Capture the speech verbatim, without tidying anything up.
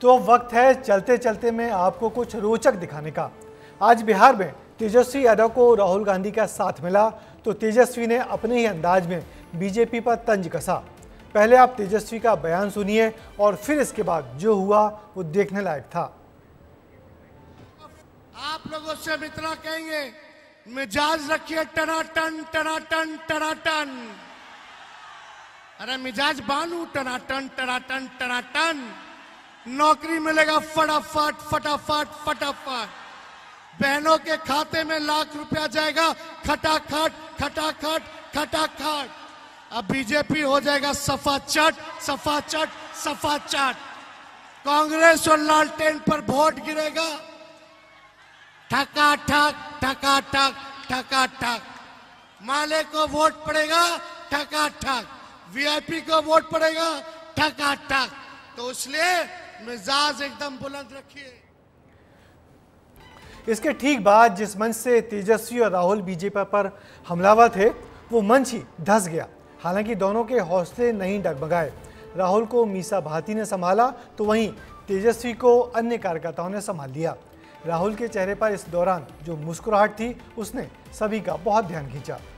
तो वक्त है चलते चलते मैं आपको कुछ रोचक दिखाने का। आज बिहार में तेजस्वी यादव को राहुल गांधी का साथ मिला तो तेजस्वी ने अपने ही अंदाज में बीजेपी पर तंज कसा। पहले आप तेजस्वी का बयान सुनिए और फिर इसके बाद जो हुआ वो देखने लायक था। आप लोगों से हम इतना कहेंगे, मिजाज रखिए टनाटन टनाटन टनाटन। अरे मिजाज बानू टनाटन टनाटन टनाटन। नौकरी मिलेगा फटाफट फटाफट फटाफट। बहनों के खाते में लाख रुपया जाएगा खटाखट खटाखट खटाखट। अब बीजेपी हो जाएगा सफा चट सफा चट सफा चट। कांग्रेस और लालटेन पर वोट गिरेगा ठका ठक ठका ठक ठका ठक। माले को वोट पड़ेगा ठका ठक। वीआईपी को वोट पड़ेगा ठका ठक। तो इसलिए मिजाज एकदम बुलंद रखिए। इसके ठीक बाद जिस मंच से तेजस्वी और राहुल बीजेपी पर हमलावर थे वो मंच ही धंस गया। हालांकि दोनों के हौसले नहीं डगमगाए। राहुल को मीसा भाटी ने संभाला तो वहीं तेजस्वी को अन्य कार्यकर्ताओं ने संभाल लिया। राहुल के चेहरे पर इस दौरान जो मुस्कुराहट थी उसने सभी का बहुत ध्यान खींचा।